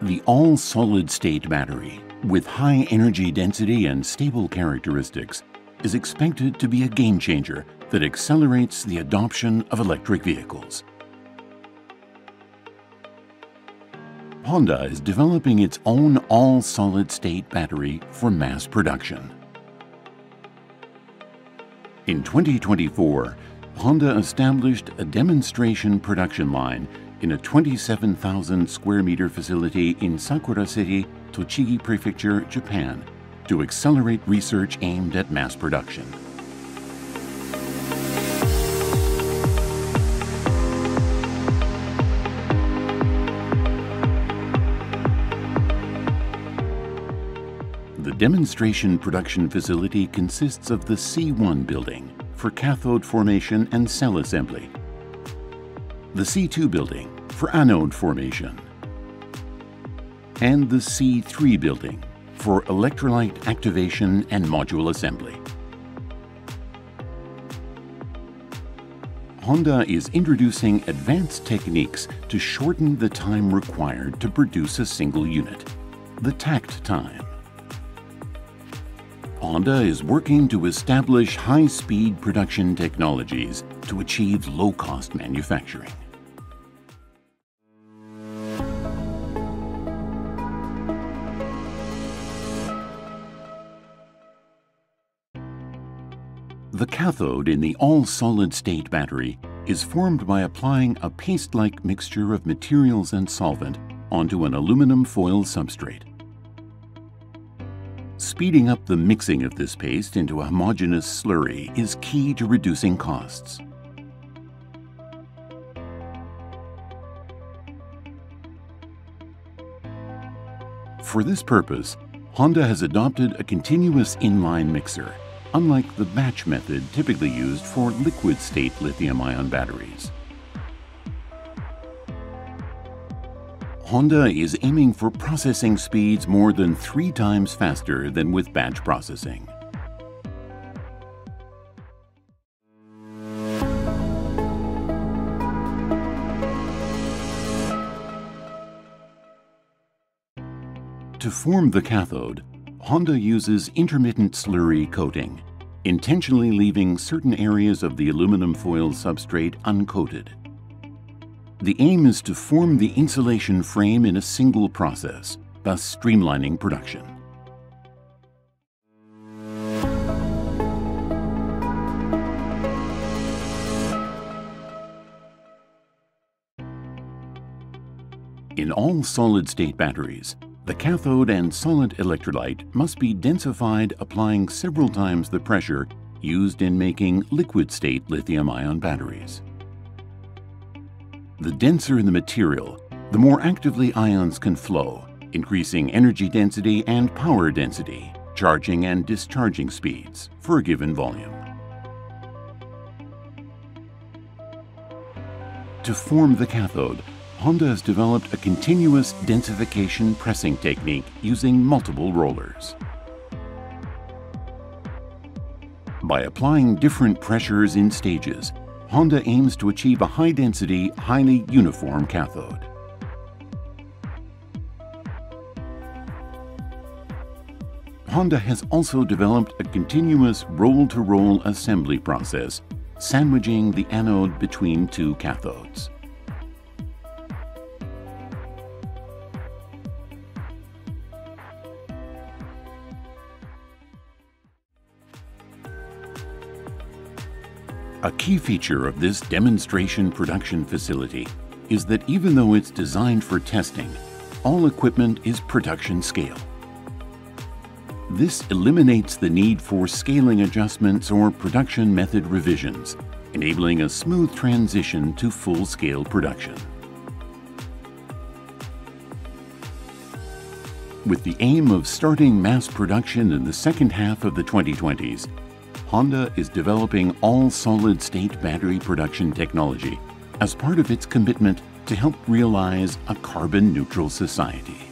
The all-solid-state battery, with high energy density and stable characteristics, is expected to be a game-changer that accelerates the adoption of electric vehicles. Honda is developing its own all-solid-state battery for mass production. In 2024, Honda established a demonstration production line in a 27,000 square meter facility in Sakura City, Tochigi Prefecture, Japan, to accelerate research aimed at mass production. The demonstration production facility consists of the C1 building for cathode formation and cell assembly, the C2 building for anode formation, and the C3 building for electrolyte activation and module assembly. Honda is introducing advanced techniques to shorten the time required to produce a single unit, the takt time. Honda is working to establish high-speed production technologies to achieve low-cost manufacturing. The cathode in the all-solid-state battery is formed by applying a paste-like mixture of materials and solvent onto an aluminum foil substrate. Speeding up the mixing of this paste into a homogeneous slurry is key to reducing costs. For this purpose, Honda has adopted a continuous inline mixer, unlike the batch method typically used for liquid-state lithium-ion batteries. Honda is aiming for processing speeds more than 3 times faster than with batch processing. To form the cathode, Honda uses intermittent slurry coating, intentionally leaving certain areas of the aluminum foil substrate uncoated. The aim is to form the insulation frame in a single process, thus streamlining production. In all solid-state batteries, the cathode and solid electrolyte must be densified, applying several times the pressure used in making liquid-state lithium-ion batteries. The denser the material, the more actively ions can flow, increasing energy density and power density, charging and discharging speeds for a given volume. To form the cathode, Honda has developed a continuous densification pressing technique using multiple rollers. By applying different pressures in stages, Honda aims to achieve a high-density, highly uniform cathode. Honda has also developed a continuous roll-to-roll assembly process, sandwiching the anode between 2 cathodes. A key feature of this demonstration production facility is that even though it's designed for testing, all equipment is production scale. This eliminates the need for scaling adjustments or production method revisions, enabling a smooth transition to full-scale production. With the aim of starting mass production in the second half of the 2020s, Honda is developing all-solid-state battery production technology as part of its commitment to help realize a carbon-neutral society.